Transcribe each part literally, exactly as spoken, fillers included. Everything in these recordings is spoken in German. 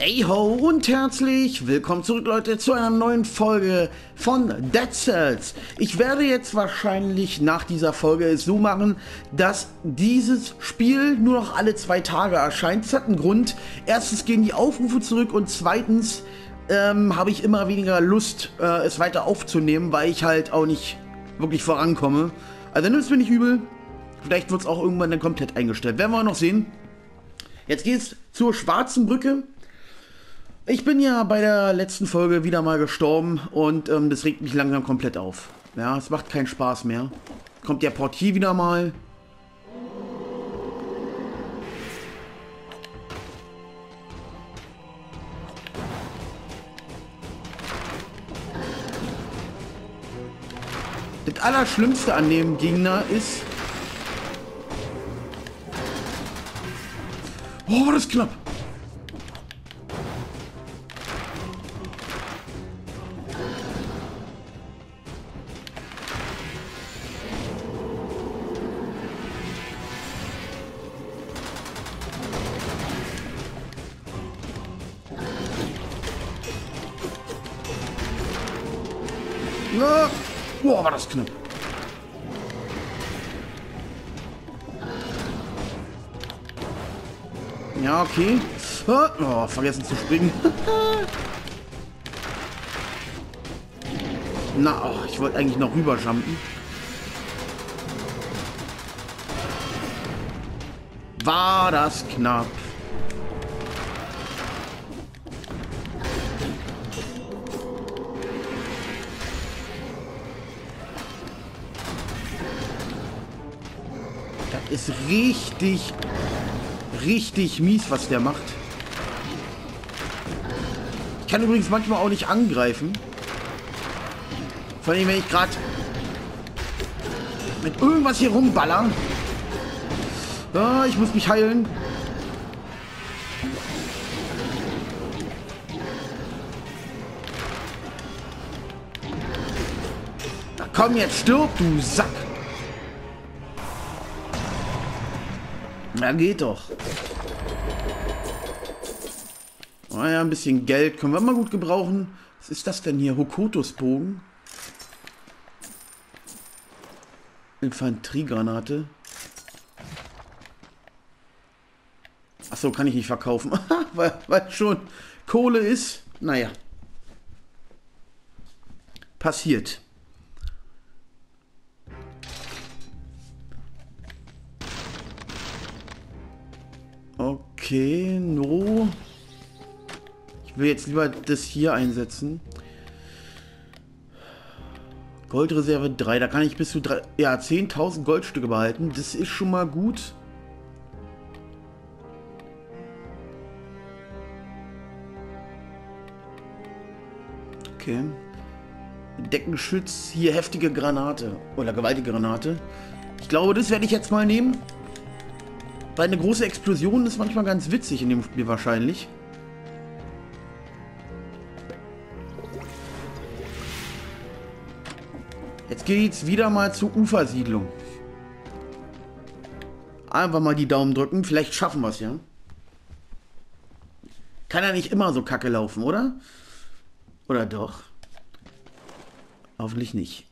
Hey ho und herzlich willkommen zurück, Leute, zu einer neuen Folge von Dead Cells. Ich werde jetzt wahrscheinlich nach dieser Folge es so machen, dass dieses Spiel nur noch alle zwei Tage erscheint. Das hat einen Grund. Erstens gehen die Aufrufe zurück und zweitens ähm, habe ich immer weniger Lust, äh, es weiter aufzunehmen, weil ich halt auch nicht wirklich vorankomme. Also nimm's mir nicht übel. Vielleicht wird es auch irgendwann dann komplett eingestellt. Werden wir noch sehen. Jetzt geht's zur Schwarzen Brücke. Ich bin ja bei der letzten Folge wieder mal gestorben und ähm, das regt mich langsam komplett auf. Ja, es macht keinen Spaß mehr. Kommt der Portier wieder mal. Das Allerschlimmste an dem Gegner ist... Oh, war das knapp! Boah, war das knapp. Ja, okay. Oh, vergessen zu springen. Na, oh, ich wollte eigentlich noch rüber jumpen. War das knapp. Ist richtig, richtig mies, was der macht. Ich kann übrigens manchmal auch nicht angreifen. Vor allem, wenn ich gerade mit irgendwas hier rumballer. Ah, ich muss mich heilen. Na komm, jetzt stirb, du Sack. Na, geht doch. Naja, ein bisschen Geld können wir mal gut gebrauchen. Was ist das denn hier? Hokotos Bogen. Infanteriegranate. Achso, kann ich nicht verkaufen. weil, weil schon Kohle ist. Naja. Passiert. Okay, no. Ich will jetzt lieber das hier einsetzen. Goldreserve drei, da kann ich bis zu drei, ja, zehntausend Goldstücke behalten. Das ist schon mal gut. Okay. Deckenschütz, hier heftige Granate. Oder gewaltige Granate. Ich glaube, das werde ich jetzt mal nehmen. Weil eine große Explosion ist manchmal ganz witzig in dem Spiel wahrscheinlich. Jetzt geht's wieder mal zur Ufersiedlung. Einfach mal die Daumen drücken, vielleicht schaffen wir es ja. Kann ja nicht immer so kacke laufen, oder? Oder doch? Hoffentlich nicht.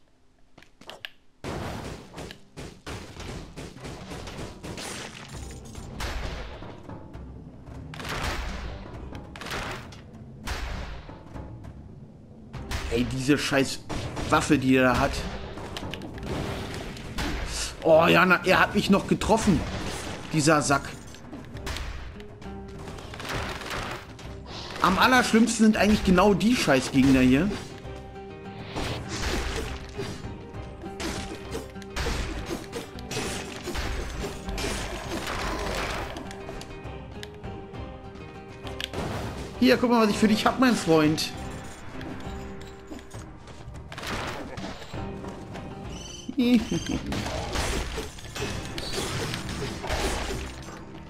Ey, diese scheiß Waffe, die er da hat. Oh, Jana, er hat mich noch getroffen. Dieser Sack. Am allerschlimmsten sind eigentlich genau die Scheißgegner hier. Hier, guck mal, was ich für dich hab, mein Freund.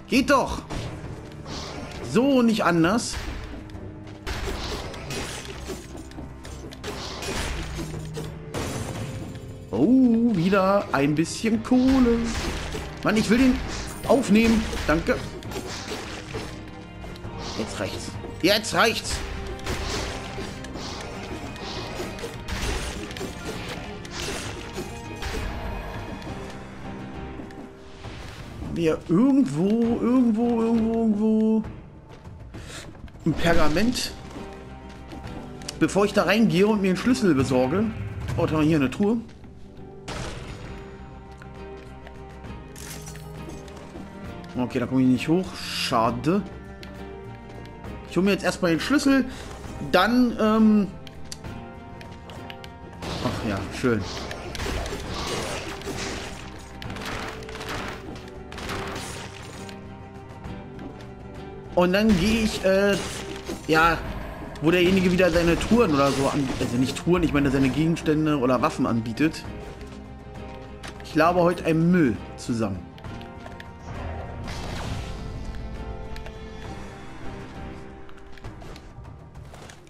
Geht doch! So, nicht anders. Oh, wieder ein bisschen Kohle. Mann, ich will den aufnehmen. Danke. Jetzt reicht's. Jetzt reicht's. Wir irgendwo, irgendwo, irgendwo, irgendwo ein Pergament. Bevor ich da reingehe und mir einen Schlüssel besorge. Oh, da haben wir hier eine Truhe. Okay, da komme ich nicht hoch. Schade. Ich hole mir jetzt erstmal den Schlüssel. Dann, ähm... ach ja, schön. Und dann gehe ich, äh, ja, wo derjenige wieder seine Touren oder so anbietet. Also nicht Touren, ich meine seine Gegenstände oder Waffen anbietet. Ich laber heute einen Müll zusammen.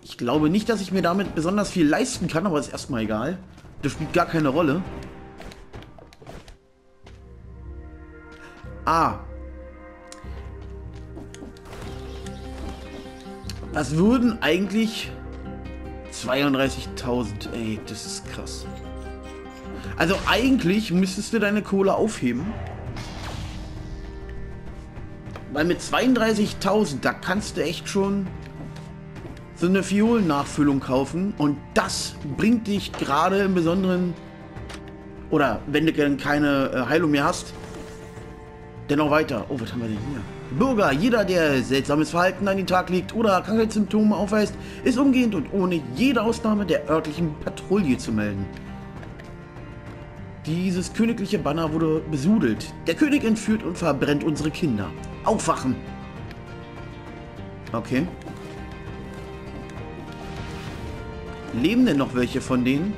Ich glaube nicht, dass ich mir damit besonders viel leisten kann, aber ist erstmal egal. Das spielt gar keine Rolle. Ah. Was würden eigentlich zweiunddreißigtausend? Ey, das ist krass. Also eigentlich müsstest du deine Kohle aufheben. Weil mit zweiunddreißigtausend, da kannst du echt schon so eine Violen-Nachfüllung kaufen. Und das bringt dich gerade im Besonderen, oder wenn du keine Heilung mehr hast, dennoch weiter. Oh, was haben wir denn hier? Bürger, jeder, der seltsames Verhalten an den Tag legt oder Krankheitssymptome aufweist, ist umgehend und ohne jede Ausnahme der örtlichen Patrouille zu melden. Dieses königliche Banner wurde besudelt. Der König entführt und verbrennt unsere Kinder. Aufwachen! Okay. Leben denn noch welche von denen?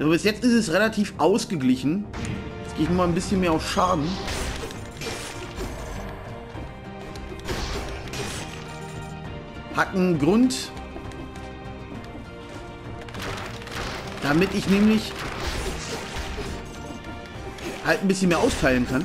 So, bis jetzt ist es relativ ausgeglichen. Jetzt gehe ich mal ein bisschen mehr auf Schaden. Hacken Grund, damit ich nämlich halt ein bisschen mehr austeilen kann.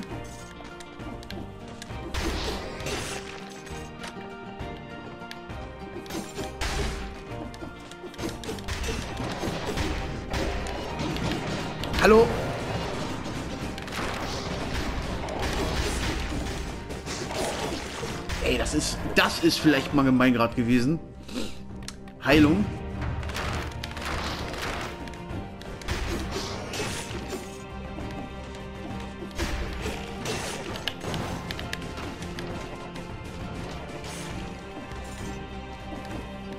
Hallo. Ey, das ist, das ist vielleicht mal gemein gerade gewesen. Heilung.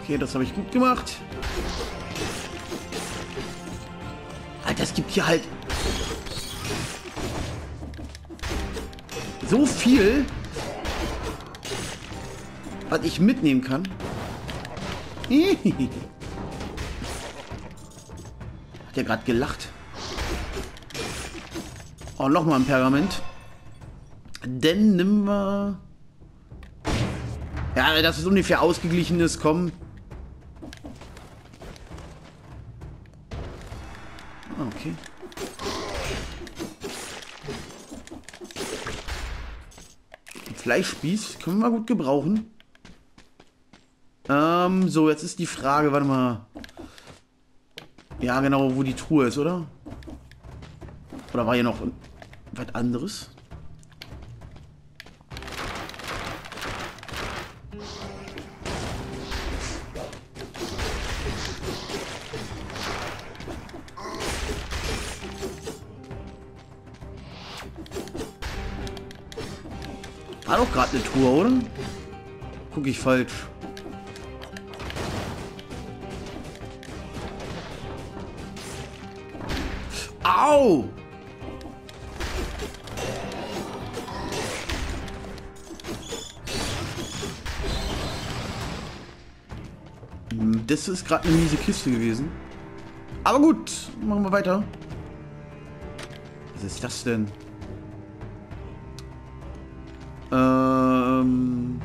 Okay, das habe ich gut gemacht. Alter, es gibt hier halt so viel, was ich mitnehmen kann. Hat ja gerade gelacht. Oh, nochmal ein Pergament. Denn nimm wir... Ja, das ist ungefähr ausgeglichenes Kommen. Okay. Ein Fleischspieß können wir gut gebrauchen. Ähm, so, jetzt ist die Frage, warte mal. Ja, genau, wo die Truhe ist, oder? Oder war hier noch was anderes? War doch gerade eine Truhe, oder? Guck ich falsch. Au! Das ist gerade eine miese Kiste gewesen. Aber gut, machen wir weiter. Was ist das denn? Ähm...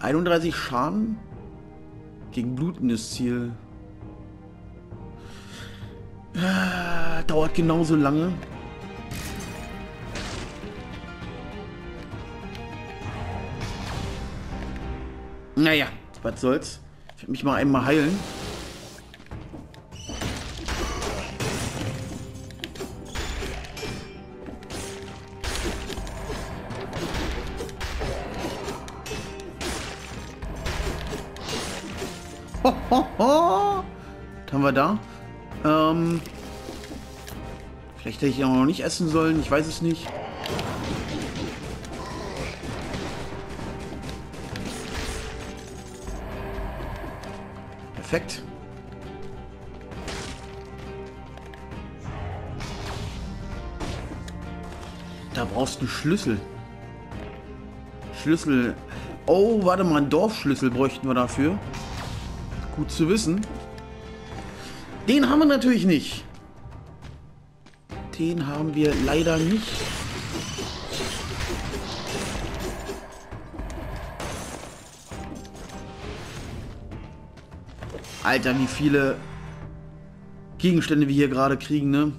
einunddreißig Schaden gegen blutendes Ziel. Dauert genauso lange. Naja, was soll's. Ich werde mich mal einmal heilen. Ho, ho, ho. Was haben wir da? Ähm, vielleicht hätte ich auch noch nicht essen sollen. Ich weiß es nicht. Perfekt. Da brauchst du einen Schlüssel. Schlüssel. Oh, warte mal, einen Dorfschlüssel bräuchten wir dafür. Gut zu wissen. Den haben wir natürlich nicht. Den haben wir leider nicht. Alter, wie viele Gegenstände wir hier gerade kriegen, ne?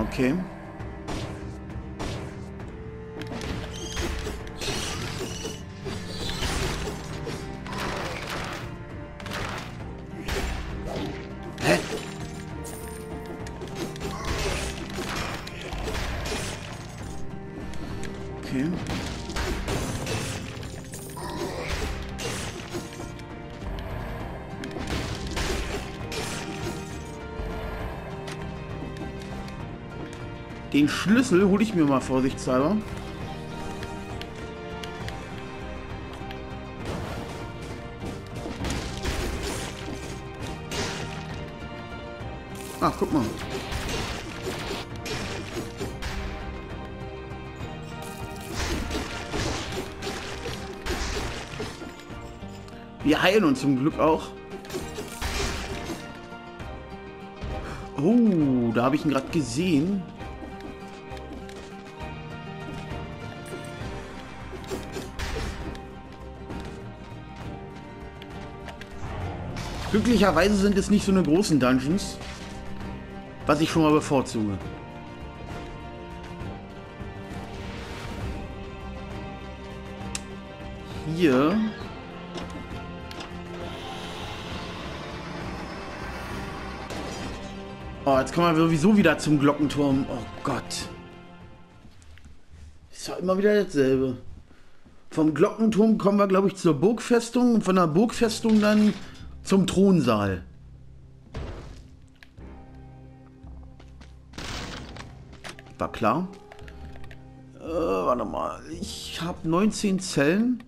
Okay. Hä? Okay. Den Schlüssel hole ich mir mal vorsichtshalber. Ach, guck mal. Wir heilen uns zum Glück auch. Oh, da habe ich ihn gerade gesehen. Glücklicherweise sind es nicht so eine großen Dungeons, was ich schon mal bevorzuge. Hier. Oh, jetzt kommen wir sowieso wieder zum Glockenturm. Oh Gott. Ist ja immer wieder dasselbe. Vom Glockenturm kommen wir, glaube ich, zur Burgfestung und von der Burgfestung dann zum Thronsaal. War klar. Äh, warte mal. Ich habe neunzehn Zellen.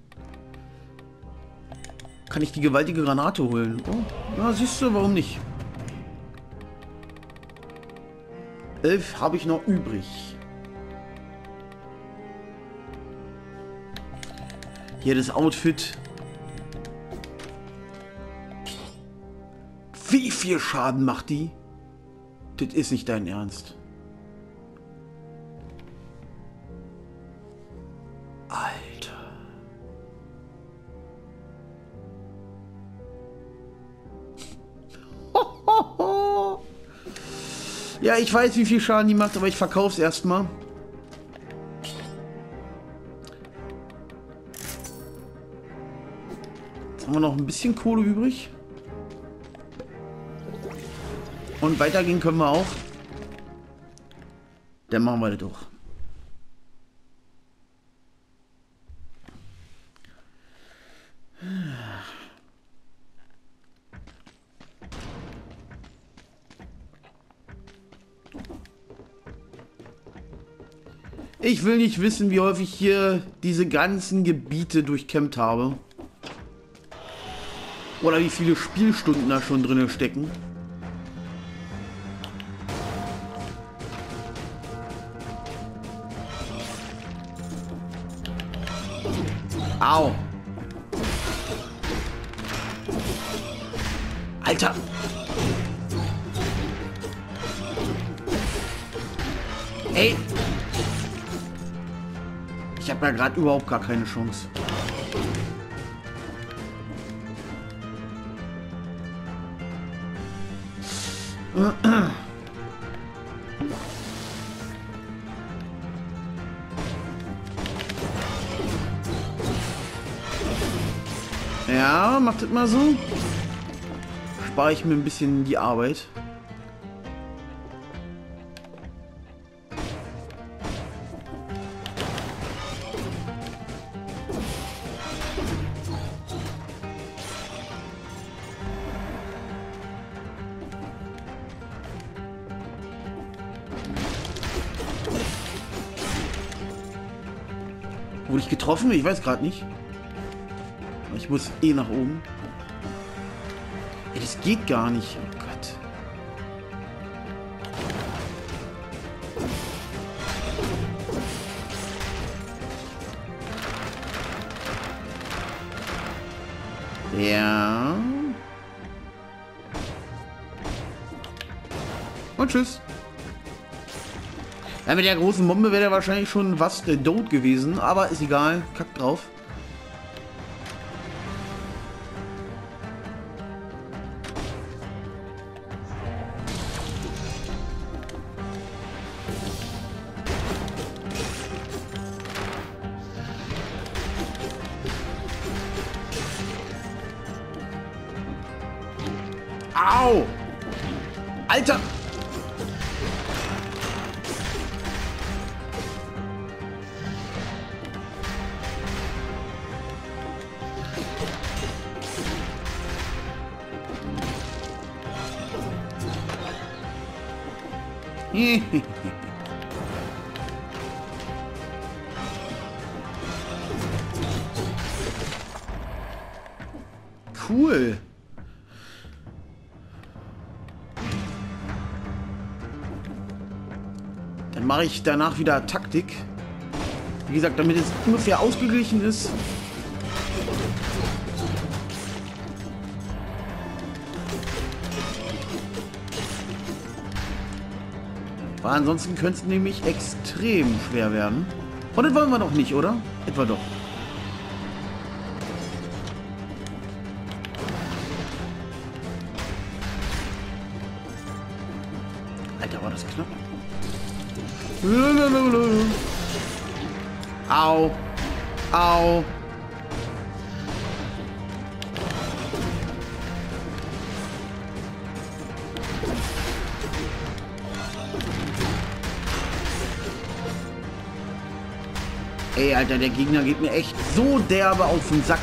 Kann ich die gewaltige Granate holen? Oh, na siehst du, warum nicht? elf habe ich noch übrig. Hier das Outfit. Wie viel Schaden macht die? Das ist nicht dein Ernst. Alter. Hohoho. Ja, ich weiß, wie viel Schaden die macht, aber ich verkauf's erstmal. Jetzt haben wir noch ein bisschen Kohle übrig. Und weitergehen können wir auch. Dann machen wir das doch. Ich will nicht wissen, wie häufig ich hier diese ganzen Gebiete durchkämmt habe. Oder wie viele Spielstunden da schon drin stecken. Au. Alter. Ey. Ich habe da gerade überhaupt gar keine Chance. Ja, macht das mal so. Spare ich mir ein bisschen die Arbeit. Wurde ich getroffen? Ich weiß gerade nicht. Ich muss eh nach oben. Ey, das geht gar nicht. Oh Gott. Ja. Und tschüss. Ja, mit der großen Bombe wäre der wahrscheinlich schon was äh, tot gewesen, aber ist egal. Kack drauf. Au! Alter! Cool. Dann mache ich danach wieder Taktik. Wie gesagt, damit es ungefähr ausgeglichen ist. Weil ansonsten könnte es nämlich extrem schwer werden. Und das wollen wir doch nicht, oder? Etwa doch. Alter, war das knapp. Au. Au. Ey, Alter, der Gegner geht mir echt so derbe auf den Sack.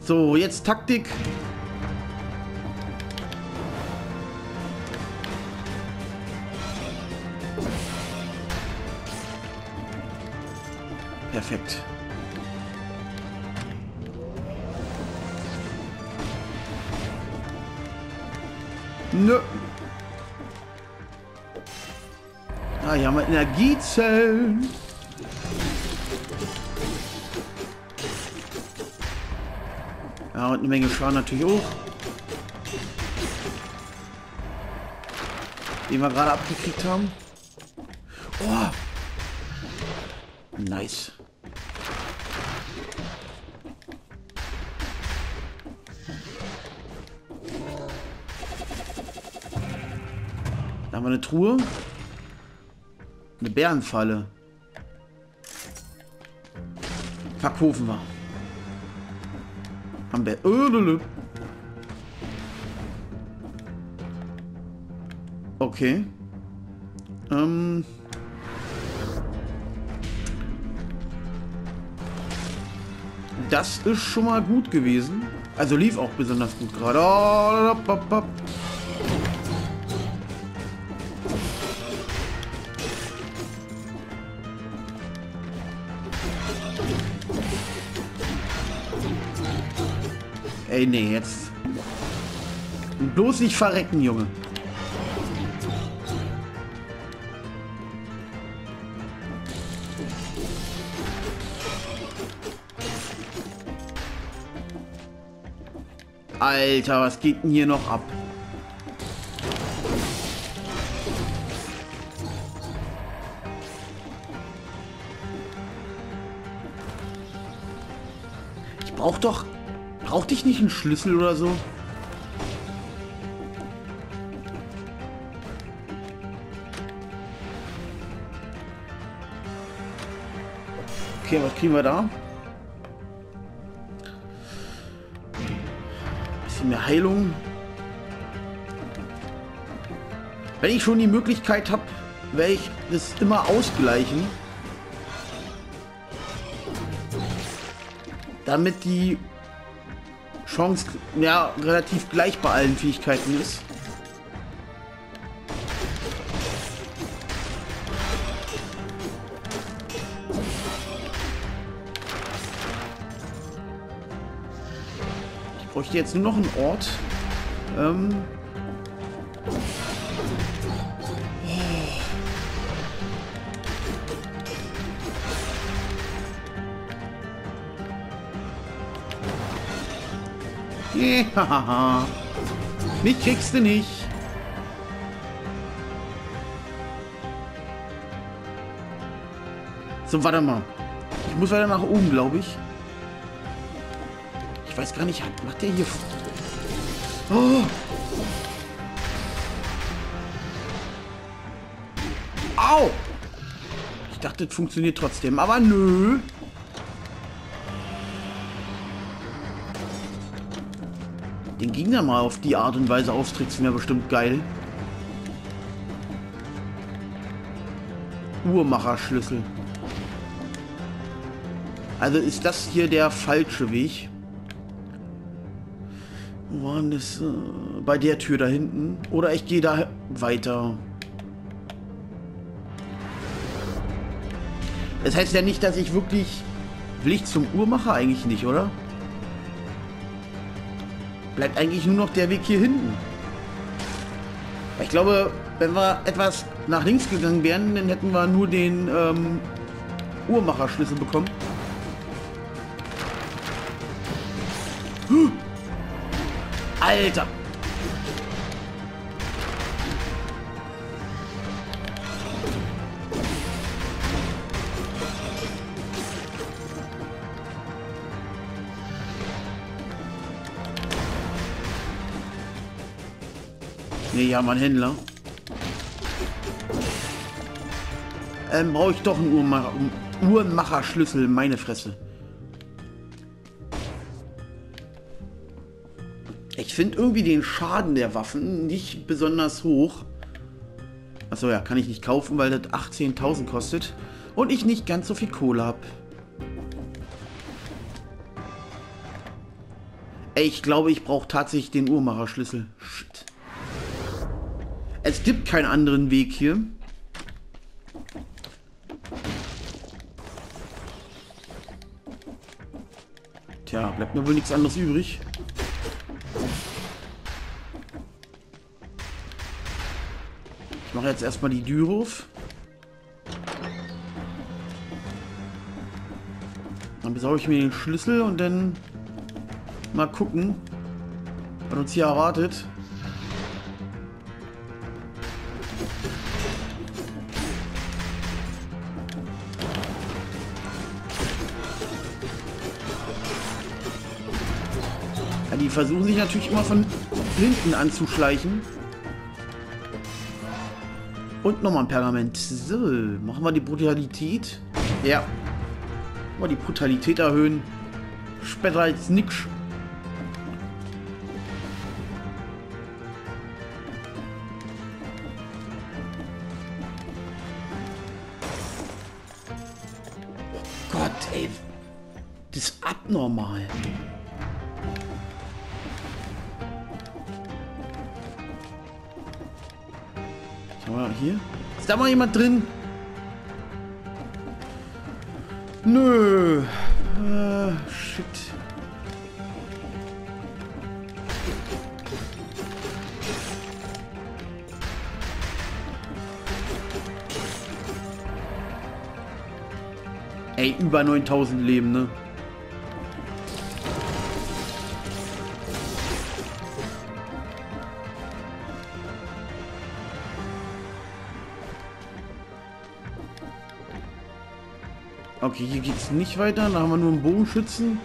So, jetzt Taktik. Perfekt. Nö. Ah, hier haben wir Energiezellen. Ja, und eine Menge Schaden natürlich auch. Den wir gerade abgekriegt haben. Oh. Nice. Da haben wir eine Truhe. Eine Bärenfalle. Verkaufen wir. Am Bär. Okay. Ähm. Das ist schon mal gut gewesen. Also lief auch besonders gut gerade. Oh, ey, nee, jetzt. Und bloß nicht verrecken, Junge. Alter, was geht denn hier noch ab? brauch doch... Braucht ich nicht einen Schlüssel oder so? Okay, was kriegen wir da? Bisschen mehr Heilung. Wenn ich schon die Möglichkeit habe, werde ich das immer ausgleichen. Damit die Chance ja relativ gleich bei allen Fähigkeiten ist. Ich bräuchte jetzt nur noch einen Ort. Ähm Hahaha. Mich kriegst du nicht. So, warte mal. Ich muss weiter nach oben, glaube ich. Ich weiß gar nicht, macht der hier... Oh. Au! Ich dachte, das funktioniert trotzdem, aber nö. Den Gegner mal auf die Art und Weise austricksen, wäre bestimmt geil. Uhrmacherschlüssel. Also ist das hier der falsche Weg. Wo war denn das? Bei der Tür da hinten. Oder ich gehe da weiter. Das heißt ja nicht, dass ich wirklich... Will ich zum Uhrmacher eigentlich nicht, oder? Bleibt eigentlich nur noch der Weg hier hinten. Ich glaube, wenn wir etwas nach links gegangen wären, dann hätten wir nur den ähm, Uhrmacherschlüssel bekommen. Huh. Alter! Nee, ja, mein Händler. Ähm, brauche ich doch einen Uhrmacher, Uhrmacherschlüssel, meine Fresse. Ich finde irgendwie den Schaden der Waffen nicht besonders hoch. Achso, ja, kann ich nicht kaufen, weil das achtzehntausend kostet. Und ich nicht ganz so viel Kohle habe. Ey, ich glaube, ich brauche tatsächlich den Uhrmacherschlüssel. Shit. Es gibt keinen anderen Weg hier. Tja, bleibt mir wohl nichts anderes übrig. Ich mache jetzt erstmal die Tür auf. Dann besorge ich mir den Schlüssel und dann mal gucken, was uns hier erwartet. Die versuchen sich natürlich immer von hinten anzuschleichen. Und nochmal ein Pergament. So, machen wir die Brutalität. Ja. Mal die Brutalität erhöhen. Später als nix. Oh Gott, ey. Das ist abnormal. Hier. Ist da mal jemand drin? Nö. Äh, shit. Ey, über neuntausend Leben, ne? Okay, hier geht es nicht weiter. Da haben wir nur einen Bogenschützen.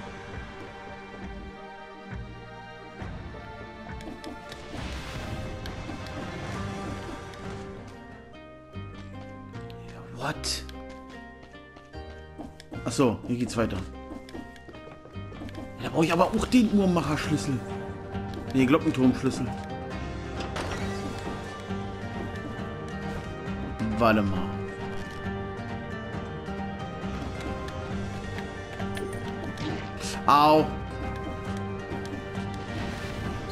What? Achso, hier geht's weiter. Da brauche ich aber auch den Uhrmacherschlüssel. Den Glockenturmschlüssel. Warte mal. Au.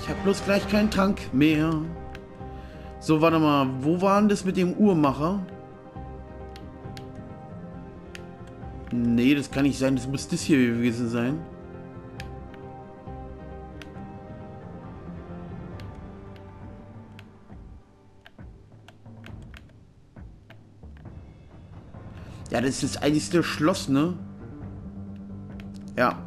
Ich habe bloß gleich keinen Trank mehr. So, warte mal. Wo war denn das mit dem Uhrmacher? Nee, das kann nicht sein. Das muss das hier gewesen sein. Ja, das ist das einzige Schloss, ne? Ja.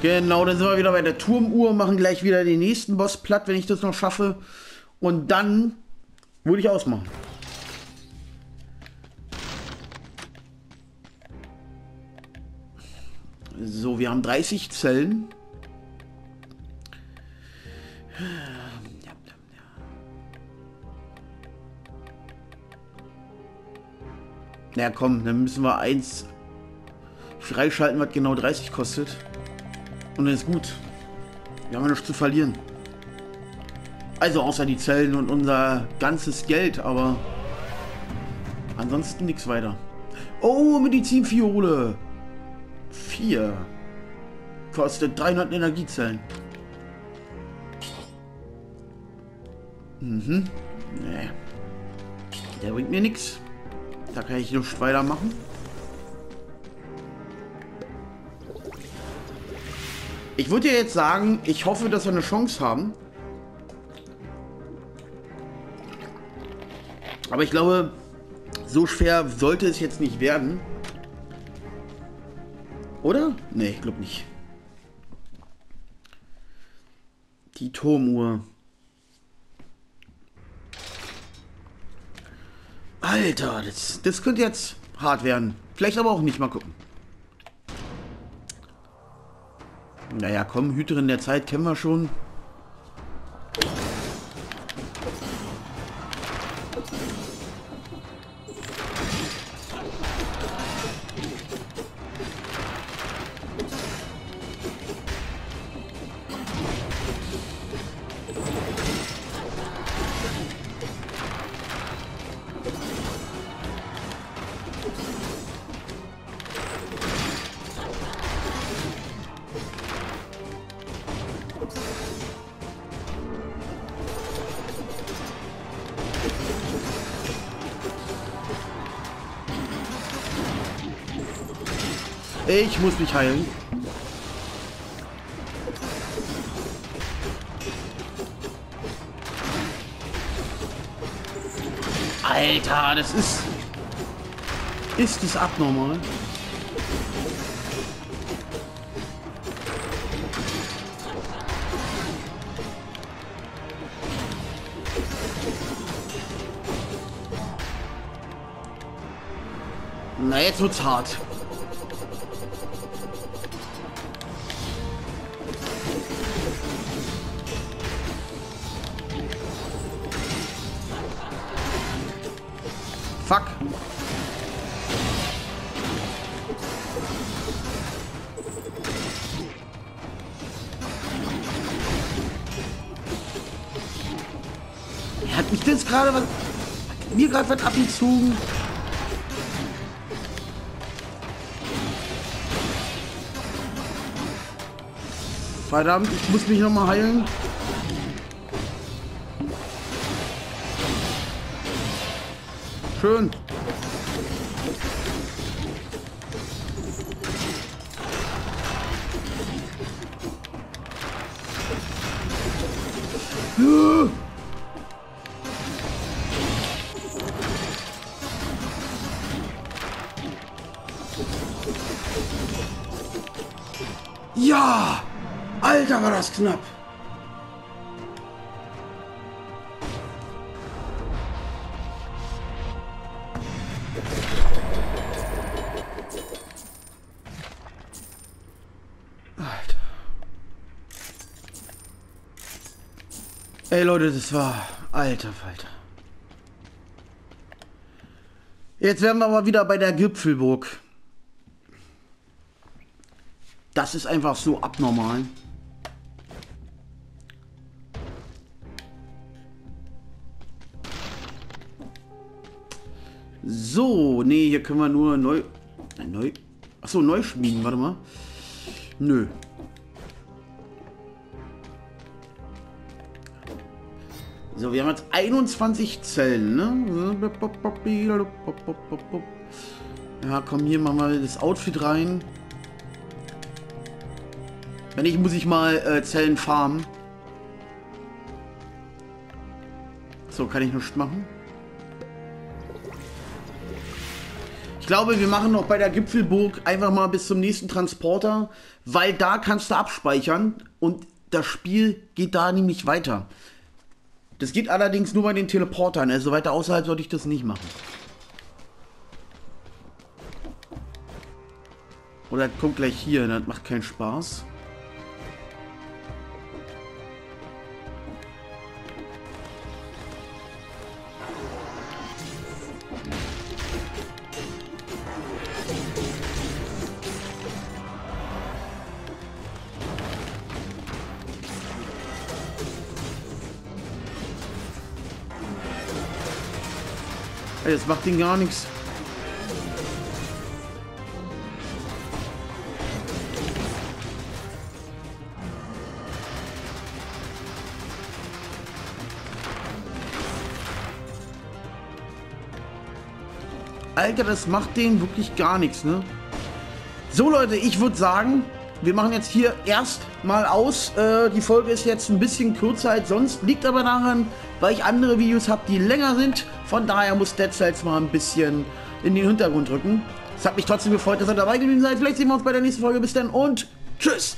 Genau, dann sind wir wieder bei der Turmuhr, machen gleich wieder den nächsten Boss platt, wenn ich das noch schaffe. Und dann würde ich ausmachen. So, wir haben dreißig Zellen. Na ja, komm, dann müssen wir eins freischalten, was genau dreißig kostet. Und dann ist gut. Wir haben ja nichts zu verlieren. Also außer die Zellen und unser ganzes Geld, aber ansonsten nichts weiter. Oh, Medizinfiole. vier. Kostet dreihundert Energiezellen. Mhm. Nee. Der bringt mir nichts. Da kann ich nichts weitermachen. Ich würde ja jetzt sagen, ich hoffe, dass wir eine Chance haben. Aber ich glaube, so schwer sollte es jetzt nicht werden. Oder? Ne, ich glaube nicht. Die Turmuhr. Alter, das, das könnte jetzt hart werden. Vielleicht aber auch nicht. Mal gucken. Naja, komm, Hüterin der Zeit kennen wir schon. Ich muss mich heilen. Alter, das ist... Ist das abnormal? Na, jetzt wird's hart. Fuck. Hat mich das gerade was... Hat mir gerade was abgezogen. Verdammt, ich muss mich nochmal heilen. Schön. Ja! Alter, war das knapp. Ey Leute, das war... Alter Falter. Jetzt werden wir aber wieder bei der Gipfelburg. Das ist einfach so abnormal. So, nee, hier können wir nur neu... neu Achso, neu schmieden, warte mal. Nö. So, wir haben jetzt einundzwanzig Zellen, ne? Ja, komm, hier machen wir das Outfit rein. Wenn nicht, muss ich mal äh, Zellen farmen. So, kann ich nichts machen. Ich glaube, wir machen noch bei der Gipfelburg einfach mal bis zum nächsten Transporter, weil da kannst du abspeichern und das Spiel geht da nämlich weiter. Das geht allerdings nur bei den Teleportern, also weiter außerhalb sollte ich das nicht machen. Oder kommt gleich hier, das macht keinen Spaß. Das macht ihn gar nichts. Alter, das macht den wirklich gar nichts, ne? So, Leute, ich würde sagen, wir machen jetzt hier erst mal aus. Äh, die Folge ist jetzt ein bisschen kürzer als sonst. Liegt aber daran, weil ich andere Videos habe, die länger sind. Von daher muss Dead Cells mal ein bisschen in den Hintergrund rücken. Es hat mich trotzdem gefreut, dass ihr dabei gewesen seid. Vielleicht sehen wir uns bei der nächsten Folge. Bis dann und tschüss!